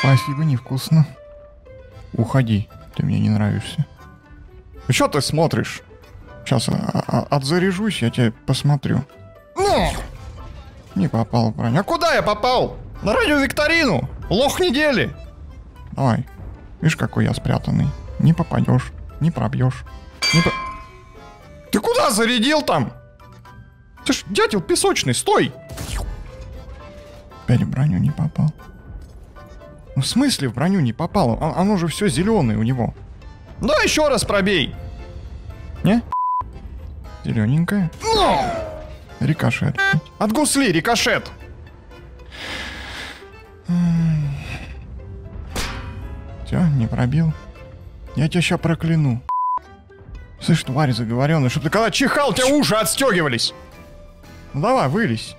Спасибо, невкусно. Уходи, ты мне не нравишься. Чё ты смотришь? Сейчас отзаряжусь, я тебя посмотрю. Ну! Не попал, броня. А куда я попал? На радиовикторину! Лох недели! Давай. Видишь, какой я спрятанный. Не попадешь, не пробьешь. Ты куда зарядил там? Ты ж дятел песочный, стой! Опять в броню не попал. Ну в смысле в броню не попало? Оно же все зеленое у него. Ну еще раз пробей! Не? Зелененькая. Но! Рикошет. Отгусли, рикошет! Все, не пробил. Я тебя сейчас прокляну. Слышь, тварь заговоренная, чтобы ты когда чихал, у тебя уши отстегивались. Ну давай, вылезь.